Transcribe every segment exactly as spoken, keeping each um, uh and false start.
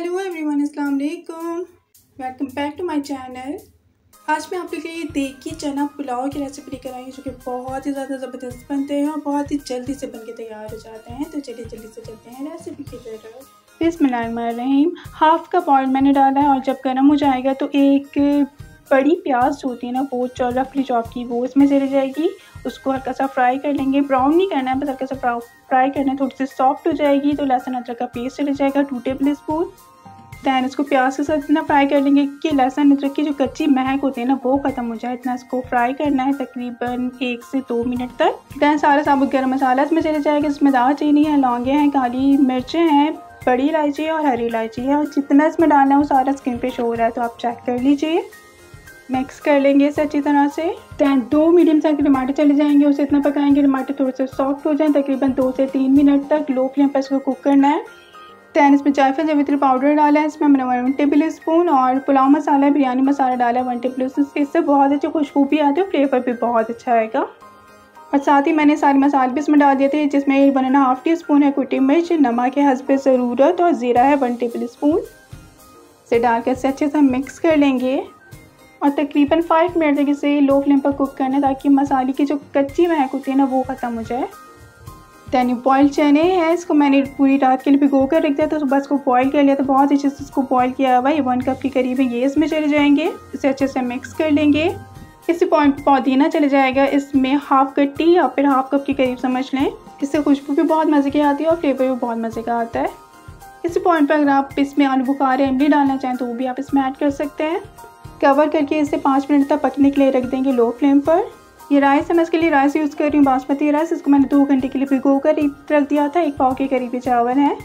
Hello everyone, अस्सलाम वालेकुम, welcome back to my channel. आज मैं आप लोगों के लिए देगी चना पुलाव की रेसिपी लेकर आई हूँ, जो कि बहुत ही ज़्यादा ज़बरदस्त बनते हैं और बहुत ही जल्दी से बनके तैयार हो जाते हैं। तो चलिए जल्दी से चलते हैं रेसिपी की तरफ। बिस्मिल्लाहिर्रहमानिर्रहीम। हाफ कप ऑयल मैंने डाला है और जब गर्म हो जाएगा तो एक बड़ी प्याज होती है ना, वो रफली चॉप की, वो इसमें चली जाएगी। उसको हल्का सा फ्राई कर लेंगे, ब्राउन नहीं करना है, बस हल्का सा फ्राई करना है। थोड़ी सी सॉफ्ट हो जाएगी तो लहसुन अदरक का पेस्ट चले जाएगा, टू टेबल स्पून। दैन इसको प्याज के साथ इतना फ्राई कर लेंगे कि लहसुन अदरक की जो कच्ची महक होती है ना, वो ख़त्म हो जाए। इतना इसको फ्राई करना है तकरीबन एक से दो मिनट तक। दैन सारा साबुत गर्म मसाला इसमें चले जाएगा। इसमें दालचीनी है, लौंगे हैं, काली मिर्चें हैं, बड़ी इलायची और हरी इलायची है। और जितना इसमें डालना है वो सारा स्किन पे शो हो रहा है, तो आप चेक कर लीजिए। मिक्स कर लेंगे इसे अच्छी तरह से। दैन दो मीडियम साइज के टमाटर चले जाएंगे, उसे इतना पकाएंगे टमाटर थोड़े से सॉफ्ट हो जाएं। तकरीबन दो से तीन मिनट तक लो फ्लेम पर इसको कुक करना है। दैन इसमें जायफल जावित्री पाउडर डाला है, इसमें मैंने वन टेबल स्पून और पुलाव मसाला, बिरयानी मसाला डाला है वन टेबल स्पून। इससे बहुत अच्छी खुशबू भी आती है, फ्लेवर भी बहुत अच्छा आएगा। और साथ ही मैंने सारे मसाले भी इसमें डाल दिए थे, जिसमें one and half teaspoon है कुटी मिर्च, नमक है हस्ब ज़रूरत और ज़ीरा है वन टेबल स्पून। इसे डालकर इसे अच्छे से मिक्स कर लेंगे और तकरीबन फाइव मिनट तक इसे लो फ्लेम पर कुक करना है, ताकि मसाले की जो कच्ची महक होती है ना, वो ख़त्म हो जाए। दैन बॉइल्ड चने हैं, इसको मैंने पूरी रात के लिए भिगो कर रख दिया था, तो सुबह इसको बॉईल कर लिया था। बहुत अच्छे से इसको बॉईल किया हुआ है, वन कप के करीब है, ये इसमें चले जाएंगे। इसे अच्छे से मिक्स कर लेंगे। इसी पॉइंट पर पुदीना चले जाएगा, इसमें हाफ कप टी या फिर हाफ कप के करीब समझ लें। इससे खुशबू भी बहुत मज़े की आती है और फ्लेवर भी बहुत मज़े का आता है। इसी पॉइंट पर अगर आप इसमें आलू बुखारे इमली डालना चाहें तो वो भी आप इसमें ऐड कर सकते हैं। कवर करके इसे पाँच मिनट तक पकने के लिए रख देंगे लो फ्लेम पर। ये राइस है, मैं इसके लिए राइस यूज़ कर रही हूँ, बासमती राइस। इसको मैंने दो घंटे के लिए भिगो कर रख दिया था। एक पाव के करीब चावल है,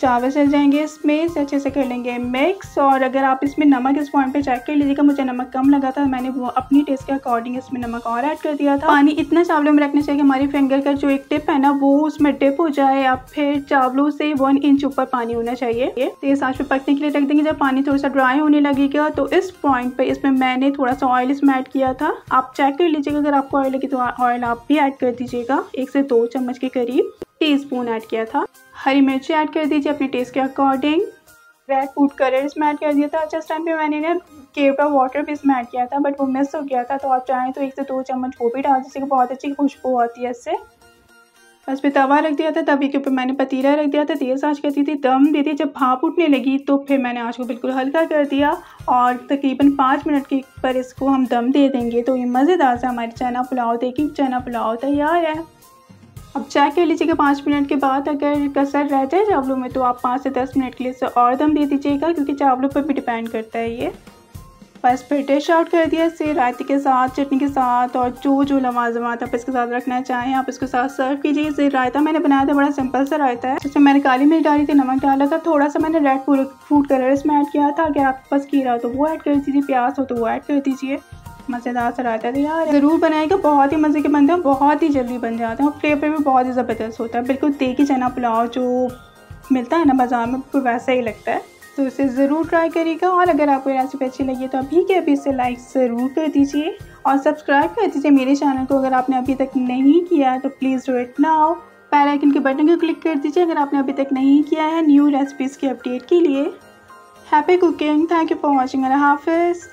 चावल चल जाएंगे इसमें। इसे अच्छे से कर लेंगे मिक्स। और अगर आप इसमें नमक इस पॉइंट पे चेक कर लीजिएगा, मुझे नमक कम लगा था, मैंने वो अपनी टेस्ट के अकॉर्डिंग इसमें नमक और ऐड कर दिया था। पानी इतना चावलों में रखना चाहिए कि हमारी फिंगर का जो एक टिप है ना, वो उसमें डिप हो जाए, या फिर चावलों से वन इंच ऊपर पानी होना चाहिए। तेज आंच पे पकने के लिए रख देंगे। जब पानी थोड़ा सा ड्राई होने लगेगा तो इस पॉइंट पर इसमें मैंने थोड़ा सा ऑयल इसमें ऐड किया था। आप चेक कर लीजिएगा, अगर आपको ऑयल लगे तो ऑयल आप भी ऐड कर दीजिएगा, एक से दो चम्मच के करीब। टी स्पून ऐड किया था। हरी मिर्ची ऐड कर दीजिए अपने टेस्ट के अकॉर्डिंग। रेड फूड कलर इसमें ऐड कर दिया था। अच्छा, इस टाइम पे मैंने ना केवड़ा वाटर भी इसमें ऐड किया था, बट वो मिस हो गया था, तो आप चाहें तो एक से दो चम्मच वो भी डाल दीजिएगा, बहुत अच्छी खुशबू आती है इससे। उस पर तवा रख दिया था, तवे के ऊपर मैंने पतीला रख दिया था, तेज़ आंच करती थी, दम दी थी। जब भाप उठने लगी तो फिर मैंने आंच को बिल्कुल हल्का कर दिया और तकरीबन पाँच मिनट के पर इसको हम दम दे देंगे। तो ये मज़ेदार से हमारी चना पुलाव, देगी चना पुलाव तैयार है। अब चेक कर लीजिएगा, पाँच मिनट के बाद अगर कसर रह जाए चावलों में तो आप पाँच से दस मिनट के लिए इसे और दम दे दीजिएगा, क्योंकि चावलों पर भी डिपेंड करता है ये। बस फिर डिश आउट कर दिया। इसे रायते के साथ, चटनी के साथ और जो जो लवाजमात आप इसके साथ रखना चाहें, आप इसके साथ सर्व कीजिए। इसे रायता मैंने बनाया था, बड़ा सिंपल सा रायता है, जिसमें मैंने काली मिर्च डाली थी, नमक डाला था, थोड़ा सा मैंने रेड फूड कलर इसमें ऐड किया था। अगर आपके पास खीरा हो तो वो ऐड कर दीजिए, प्याज हो तो वो ऐड कर दीजिए। मज़ेदार सा रायता तैयार, ज़रूर बनाएगा, बहुत ही मज़े के बनते हैं, बहुत ही जल्दी बन जाते हैं और फ्लेवर भी बहुत ही ज़बरदस्त होता है। बिल्कुल देगी चना पुलाव जो मिलता है ना बाज़ार में, बिल्कुल वैसा ही लगता है। तो इसे ज़रूर ट्राई करिएगा। और अगर आपको रेसिपी अच्छी लगी तो अभी के अभी इसे लाइक ज़रूर कर दीजिए और सब्सक्राइब कर दीजिए मेरे चैनल को, अगर आपने अभी तक नहीं किया है तो please do it now. Bell icon के बटन को क्लिक कर दीजिए अगर आपने अभी तक नहीं किया है, न्यू रेसिपीज़ की अपडेट के लिए। Happy cooking, thank you for watching, अल्लाह हाफिज़।